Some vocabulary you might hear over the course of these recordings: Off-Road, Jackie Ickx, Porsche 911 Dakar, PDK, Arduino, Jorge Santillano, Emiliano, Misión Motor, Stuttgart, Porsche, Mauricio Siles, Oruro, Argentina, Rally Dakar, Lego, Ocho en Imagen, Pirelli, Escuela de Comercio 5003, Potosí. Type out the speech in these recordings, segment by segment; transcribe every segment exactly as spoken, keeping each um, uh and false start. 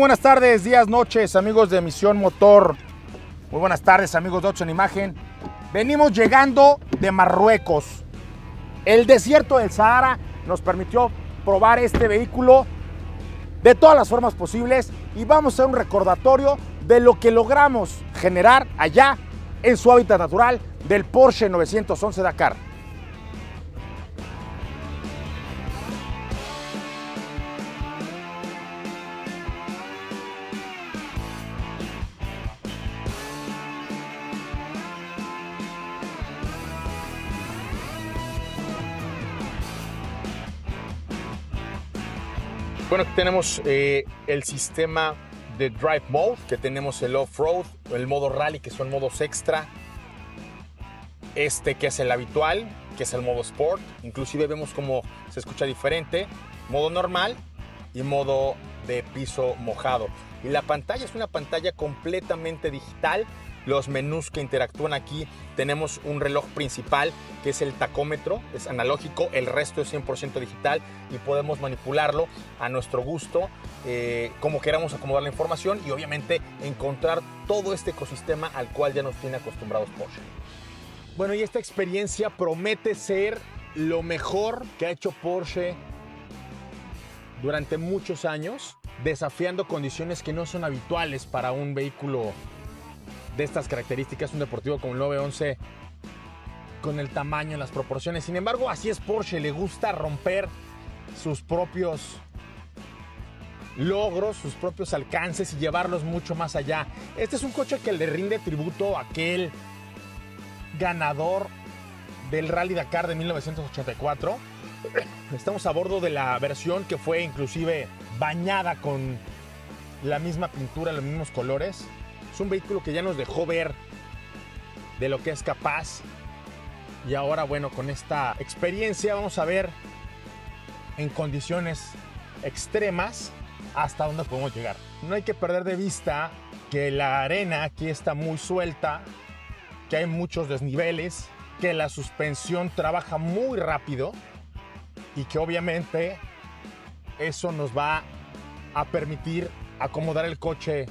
buenas tardes, días, noches, amigos de Misión Motor. Muy buenas tardes, amigos de Ocho en Imagen. Venimos llegando de Marruecos. El desierto del Sahara nos permitió probar este vehículo de todas las formas posibles y vamos a hacer un recordatorio de lo que logramos generar allá en su hábitat natural del Porsche novecientos once Dakar. Bueno, aquí tenemos eh, el sistema de Drive Mode, que tenemos el Off-Road, el modo Rally, que son modos extra. Este que es el habitual, que es el modo Sport. Inclusive vemos cómo se escucha diferente. Modo normal y modo de piso mojado. Y la pantalla es una pantalla completamente digital. Los menús que interactúan aquí, tenemos un reloj principal que es el tacómetro, es analógico, el resto es cien por ciento digital y podemos manipularlo a nuestro gusto, eh, como queramos acomodar la información y obviamente encontrar todo este ecosistema al cual ya nos tiene acostumbrados Porsche. Bueno, y esta experiencia promete ser lo mejor que ha hecho Porsche durante muchos años, desafiando condiciones que no son habituales para un vehículo de estas características, un deportivo como el nueve once, con el tamaño, las proporciones. Sin embargo, así es Porsche, le gusta romper sus propios logros, sus propios alcances y llevarlos mucho más allá. Este es un coche que le rinde tributo a aquel ganador del Rally Dakar de mil novecientos ochenta y cuatro. Estamos a bordo de la versión que fue inclusive bañada con la misma pintura, los mismos colores. Es un vehículo que ya nos dejó ver de lo que es capaz y ahora, bueno, con esta experiencia vamos a ver en condiciones extremas hasta dónde podemos llegar. No hay que perder de vista que la arena aquí está muy suelta, que hay muchos desniveles, que la suspensión trabaja muy rápido y que obviamente eso nos va a permitir acomodar el coche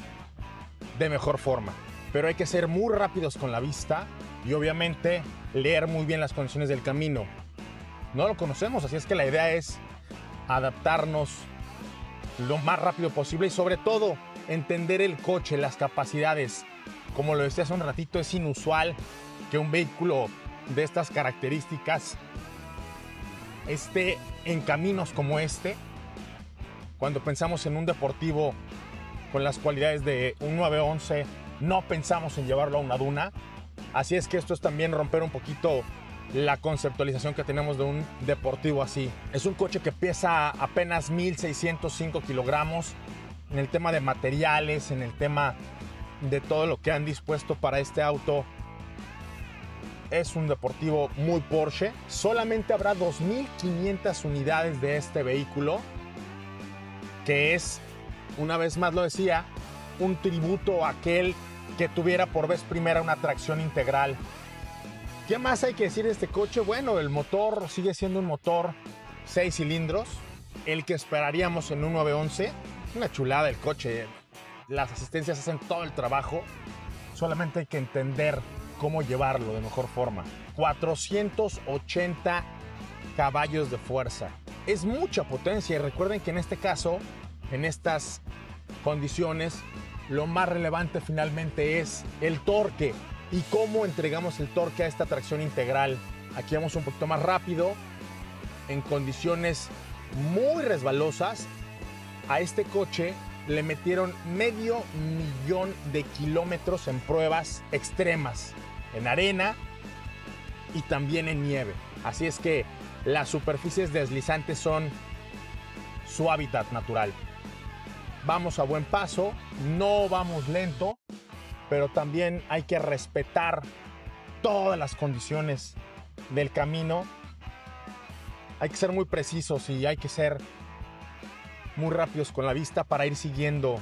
de mejor forma, pero hay que ser muy rápidos con la vista y obviamente leer muy bien las condiciones del camino. No lo conocemos, así es que la idea es adaptarnos lo más rápido posible y sobre todo entender el coche, las capacidades. Como lo decía hace un ratito, es inusual que un vehículo de estas características esté en caminos como este. Cuando pensamos en un deportivo con las cualidades de un nueve once, no pensamos en llevarlo a una duna. Así es que esto es también romper un poquito la conceptualización que tenemos de un deportivo así. Es un coche que pesa apenas mil seiscientos cinco kilogramos. En el tema de materiales, en el tema de todo lo que han dispuesto para este auto, es un deportivo muy Porsche. Solamente habrá dos mil quinientas unidades de este vehículo, que es, una vez más lo decía, un tributo a aquel que tuviera por vez primera una tracción integral. ¿Qué más hay que decir de este coche? Bueno, el motor sigue siendo un motor seis cilindros, el que esperaríamos en un nueve once. Una chulada el coche, las asistencias hacen todo el trabajo, solamente hay que entender cómo llevarlo de mejor forma. cuatrocientos ochenta caballos de fuerza. Es mucha potencia y recuerden que en este caso, en estas condiciones, lo más relevante finalmente es el torque y cómo entregamos el torque a esta tracción integral. Aquí vamos un poquito más rápido, en condiciones muy resbalosas. A este coche le metieron medio millón de kilómetros en pruebas extremas, en arena y también en nieve. Así es que las superficies deslizantes son su hábitat natural. Vamos a buen paso, no vamos lento, pero también hay que respetar todas las condiciones del camino. Hay que ser muy precisos y hay que ser muy rápidos con la vista para ir siguiendo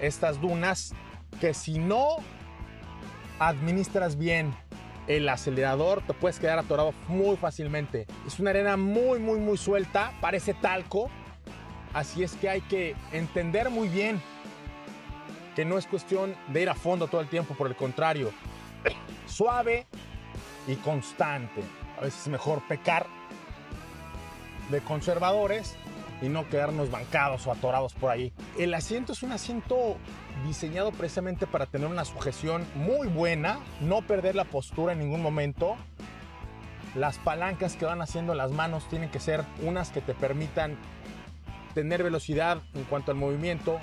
estas dunas que, si no administras bien el acelerador, te puedes quedar atorado muy fácilmente. Es una arena muy, muy, muy suelta, parece talco. Así es que hay que entender muy bien que no es cuestión de ir a fondo todo el tiempo, por el contrario, suave y constante. A veces es mejor pecar de conservadores y no quedarnos bancados o atorados por ahí. El asiento es un asiento diseñado precisamente para tener una sujeción muy buena, no perder la postura en ningún momento. Las palancas que van haciendo las manos tienen que ser unas que te permitan tener velocidad en cuanto al movimiento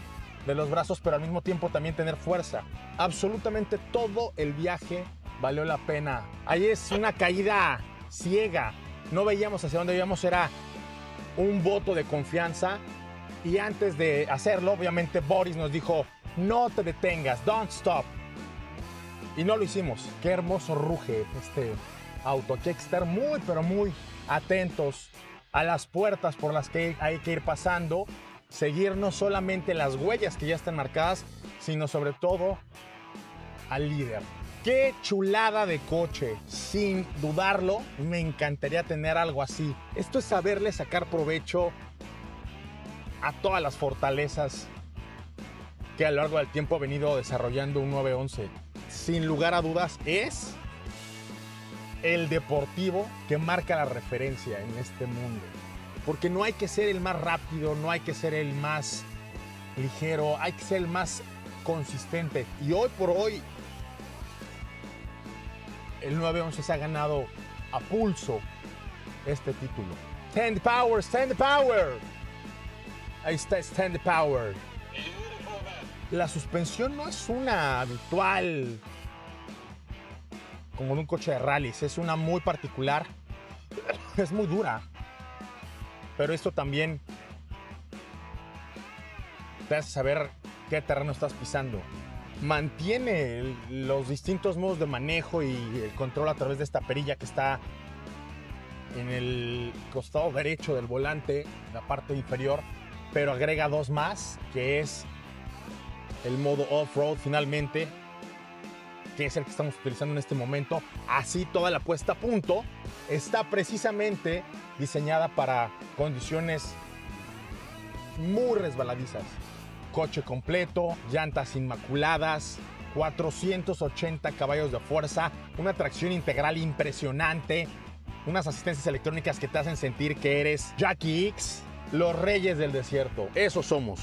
de los brazos, pero al mismo tiempo también tener fuerza. Absolutamente todo el viaje valió la pena. Ahí es una caída ciega. No veíamos hacia dónde íbamos, era un voto de confianza. Y antes de hacerlo, obviamente, Boris nos dijo, no te detengas, don't stop. Y no lo hicimos. Qué hermoso ruge este auto. Aquí hay que estar muy, pero muy atentos a las puertas por las que hay que ir pasando. Seguir no solamente las huellas que ya están marcadas, sino sobre todo al líder. ¡Qué chulada de coche! Sin dudarlo, me encantaría tener algo así. Esto es saberle sacar provecho a todas las fortalezas que a lo largo del tiempo ha venido desarrollando un nueve once. Sin lugar a dudas, es el deportivo que marca la referencia en este mundo. Porque no hay que ser el más rápido, no hay que ser el más ligero, hay que ser el más consistente. Y hoy por hoy, el nueve once se ha ganado a pulso este título. Stand Power, Stand Power. Ahí está Stand Power. La suspensión no es una habitual como de un coche de rallies, es una muy particular. Es muy dura. Pero esto también te hace saber qué terreno estás pisando. Mantiene el, los distintos modos de manejo y el control a través de esta perilla que está en el costado derecho del volante, la parte inferior, pero agrega dos más, que es el modo off-road finalmente, que es el que estamos utilizando en este momento. Así, toda la puesta a punto está precisamente diseñada para condiciones muy resbaladizas. Coche completo, llantas inmaculadas, cuatrocientos ochenta caballos de fuerza, una tracción integral impresionante, unas asistencias electrónicas que te hacen sentir que eres Jackie Ickx, los reyes del desierto. Eso somos.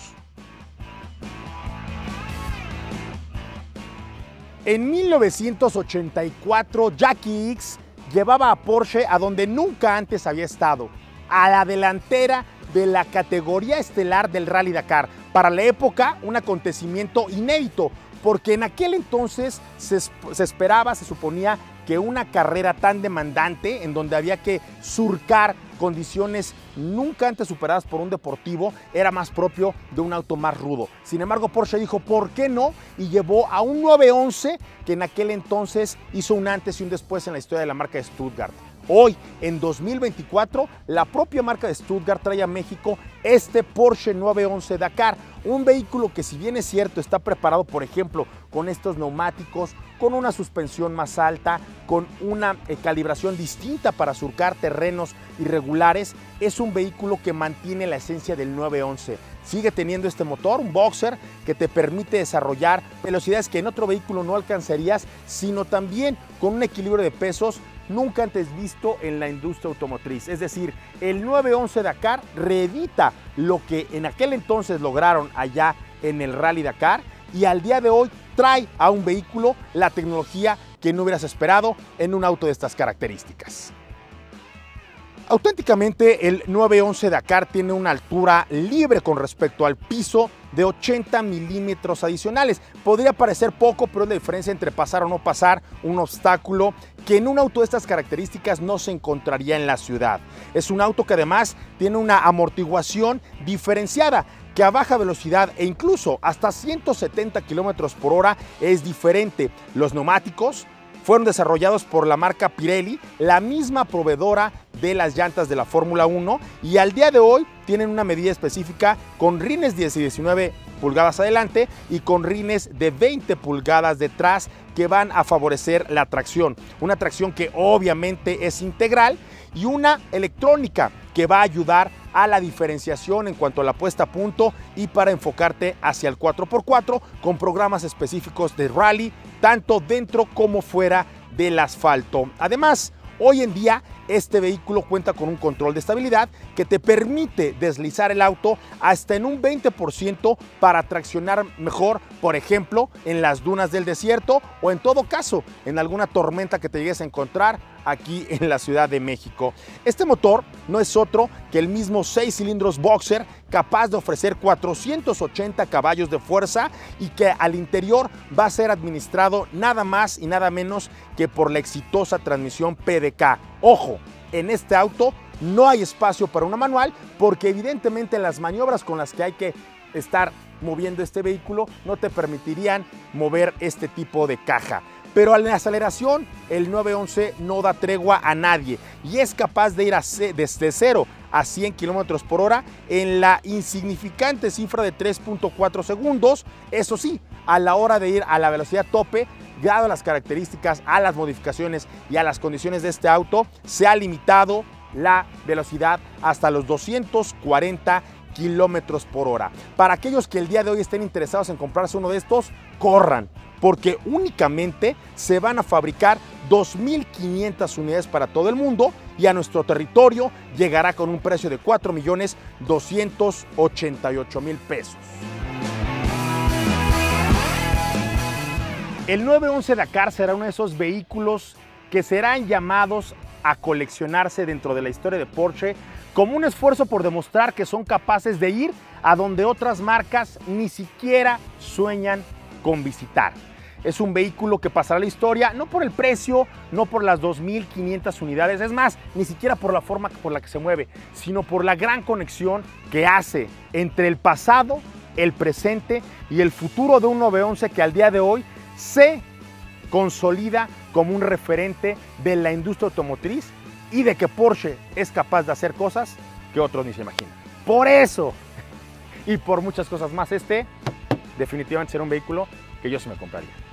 En mil novecientos ochenta y cuatro, Jackie Ickx llevaba a Porsche a donde nunca antes había estado, a la delantera de la categoría estelar del Rally Dakar. Para la época, un acontecimiento inédito, porque en aquel entonces se, se esperaba, se suponía que una carrera tan demandante, en donde había que surcar condiciones nunca antes superadas por un deportivo, era más propio de un auto más rudo. Sin embargo, Porsche dijo, ¿por qué no? Y llevó a un nueve once que en aquel entonces hizo un antes y un después en la historia de la marca de Stuttgart. Hoy, en dos mil veinticuatro, la propia marca de Stuttgart trae a México este Porsche nueve once Dakar, un vehículo que, si bien es cierto, está preparado, por ejemplo, con estos neumáticos, con una suspensión más alta, con una eh, calibración distinta para surcar terrenos irregulares, es un vehículo que mantiene la esencia del nueve once. Sigue teniendo este motor, un boxer, que te permite desarrollar velocidades que en otro vehículo no alcanzarías, sino también con un equilibrio de pesos nunca antes visto en la industria automotriz. Es decir, el nueve once Dakar reedita lo que en aquel entonces lograron allá en el Rally Dakar y al día de hoy trae a un vehículo la tecnología que no hubieras esperado en un auto de estas características. Auténticamente, el nueve once Dakar tiene una altura libre con respecto al piso de ochenta milímetros adicionales. Podría parecer poco, pero es la diferencia entre pasar o no pasar un obstáculo que en un auto de estas características no se encontraría en la ciudad. Es un auto que además tiene una amortiguación diferenciada, que a baja velocidad e incluso hasta ciento setenta kilómetros por hora es diferente. Los neumáticos fueron desarrollados por la marca Pirelli, la misma proveedora de las llantas de la Fórmula uno y al día de hoy tienen una medida específica con rines diez y diecinueve pulgadas adelante y con rines de veinte pulgadas detrás que van a favorecer la tracción. Una tracción que obviamente es integral y una electrónica que va a ayudar a la diferenciación en cuanto a la puesta a punto y para enfocarte hacia el cuatro por cuatro con programas específicos de rally, tanto dentro como fuera del asfalto. Además, hoy en día este vehículo cuenta con un control de estabilidad que te permite deslizar el auto hasta en un veinte por ciento para traccionar mejor, por ejemplo, en las dunas del desierto o en todo caso en alguna tormenta que te llegues a encontrar aquí en la Ciudad de México. Este motor no es otro que el mismo seis cilindros boxer capaz de ofrecer cuatrocientos ochenta caballos de fuerza y que al interior va a ser administrado nada más y nada menos que por la exitosa transmisión P D K. Ojo, en este auto no hay espacio para una manual porque evidentemente las maniobras con las que hay que estar moviendo este vehículo no te permitirían mover este tipo de caja. Pero en la aceleración el nueve once no da tregua a nadie y es capaz de ir a desde cero a cien kilómetros por hora en la insignificante cifra de tres punto cuatro segundos, eso sí, a la hora de ir a la velocidad tope, dado las características, a las modificaciones y a las condiciones de este auto, se ha limitado la velocidad hasta los doscientos cuarenta kilómetros por hora. Para aquellos que el día de hoy estén interesados en comprarse uno de estos, corran, porque únicamente se van a fabricar dos mil quinientas unidades para todo el mundo y a nuestro territorio llegará con un precio de cuatro millones doscientos ochenta y ocho mil pesos. El nueve once Dakar será uno de esos vehículos que serán llamados a coleccionarse dentro de la historia de Porsche como un esfuerzo por demostrar que son capaces de ir a donde otras marcas ni siquiera sueñan con visitar. Es un vehículo que pasará la historia, no por el precio, no por las dos mil quinientas unidades, es más, ni siquiera por la forma por la que se mueve, sino por la gran conexión que hace entre el pasado, el presente y el futuro de un nueve once que al día de hoy se consolida como un referente de la industria automotriz y de que Porsche es capaz de hacer cosas que otros ni se imaginan. Por eso y por muchas cosas más, este definitivamente será un vehículo que yo sí me compraría.